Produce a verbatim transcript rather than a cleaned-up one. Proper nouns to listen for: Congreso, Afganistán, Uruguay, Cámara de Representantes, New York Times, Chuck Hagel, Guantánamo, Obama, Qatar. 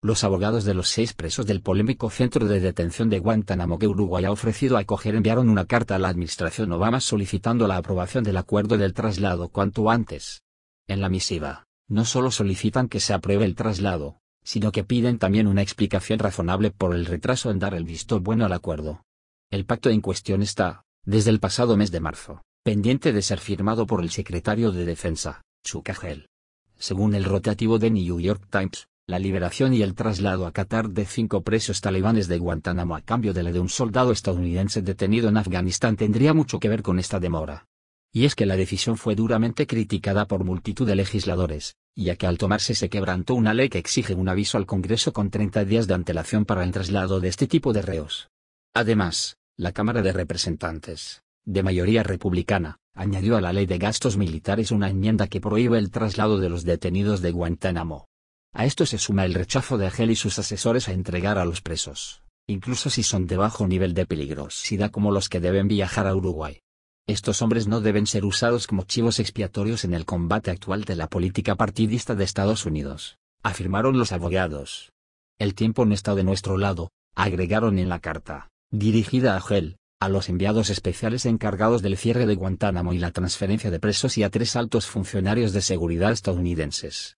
Los abogados de los seis presos del polémico centro de detención de Guantánamo que Uruguay ha ofrecido acoger enviaron una carta a la administración Obama solicitando la aprobación del acuerdo del traslado cuanto antes. En la misiva, no solo solicitan que se apruebe el traslado, sino que piden también una explicación razonable por el retraso en dar el visto bueno al acuerdo. El pacto en cuestión está, desde el pasado mes de marzo, pendiente de ser firmado por el secretario de Defensa, Chuck Hagel. Según el rotativo de New York Times, la liberación y el traslado a Qatar de cinco presos talibanes de Guantánamo a cambio de la de un soldado estadounidense detenido en Afganistán tendría mucho que ver con esta demora. Y es que la decisión fue duramente criticada por multitud de legisladores, ya que al tomarse se quebrantó una ley que exige un aviso al Congreso con treinta días de antelación para el traslado de este tipo de reos. Además, la Cámara de Representantes, de mayoría republicana, añadió a la ley de gastos militares una enmienda que prohíbe el traslado de los detenidos de Guantánamo. A esto se suma el rechazo de Hagel y sus asesores a entregar a los presos, incluso si son de bajo nivel de peligrosidad como los que deben viajar a Uruguay. Estos hombres no deben ser usados como chivos expiatorios en el combate actual de la política partidista de Estados Unidos, afirmaron los abogados. El tiempo no está de nuestro lado, agregaron en la carta, dirigida a Hagel, a los enviados especiales encargados del cierre de Guantánamo y la transferencia de presos y a tres altos funcionarios de seguridad estadounidenses.